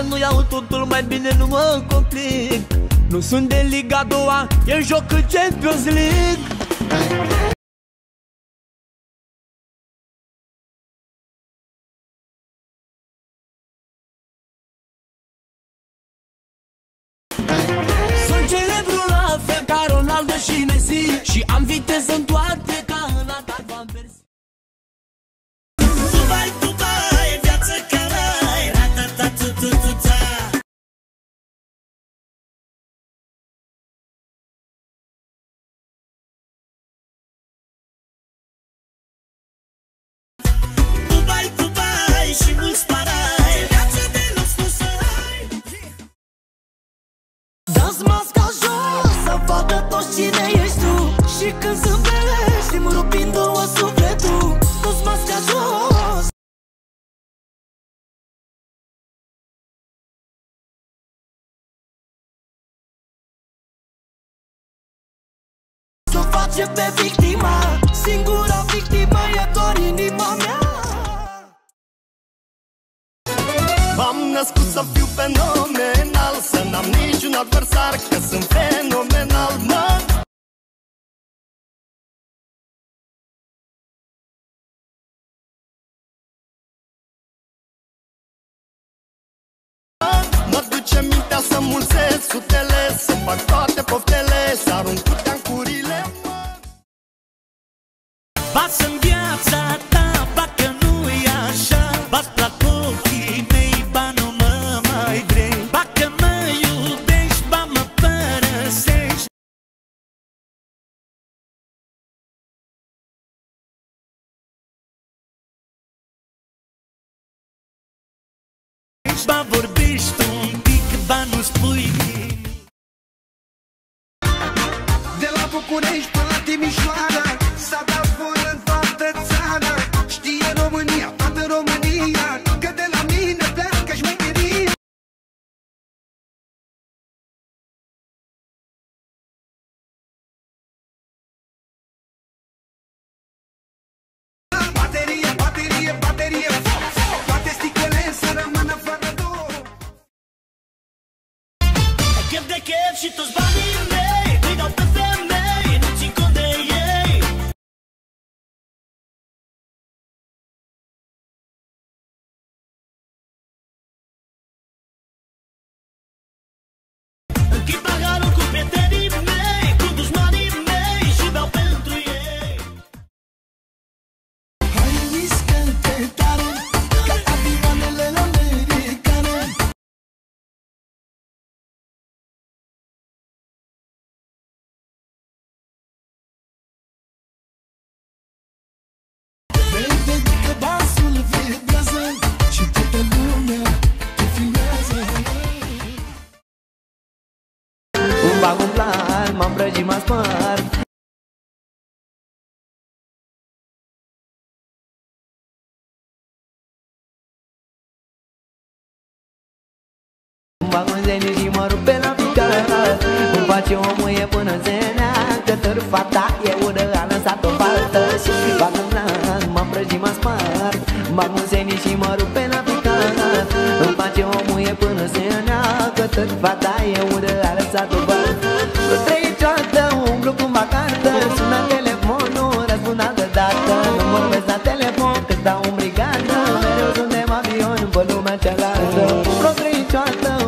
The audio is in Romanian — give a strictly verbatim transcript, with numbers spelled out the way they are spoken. că nu iau totul, mai bine nu mă complic. Nu sunt de Liga a doua, e în joc în Champions League. Sunt celebru la fel ca Ronaldo și Messi și am viteză în toate ca în atac Van Persie. Dubai, Dubai, e viață ca rai, ra-ta-ta-ta-ta-ta-ta. Dubai, Dubai, și mulți parai, e viață de nu-ți nu să ai. Dați masca jos, să vadă toți cine ești tu, și când zâmbești, îmi rupi în două sufletul. Dați masca jos. Face pe victima, singura victima e doar inima mea. M-am născut să fiu fenomenal, să n-am niciun adversar, că sunt fenomenal, mă. Mă duce mintea să mulțesc sutele, să fac toate poftele, să arunc putea în curile. Bați în viața ta, bacă nu-i așa, bați la ochii mei, ba nu mă mai vrei, bacă mă iubești, ba mă părăsești. Ba vorbești un pic, ba nu spui nimic. De la București până la Timișoara, s-a dat voie. Chef de chef și toți banii mei îi dau pe femei, nu țin cont de ei. Închid paharul cu prietenii mei, cu dușmanii mei și beau pentru ei. Hai, riscă-te tare, ca avioanele americane. Bag un plan, m-am prăjit, m-am spart. Îmi bag un zeniu și mă rup pe la picat. Îmi face o muie până zenea, că târfa ta e ură, a lăsat o faltă. Și bag un plan, m-am prăjit, m-am spart. Îmi bag un zeniu și mă rup pe la picat. Îmi face o muie până zenea, că târfa ta e ură, a lăsat o faltă. Dau un brigada, mereu suntem avion pe lumea cealaltă. Vreo trei ceartă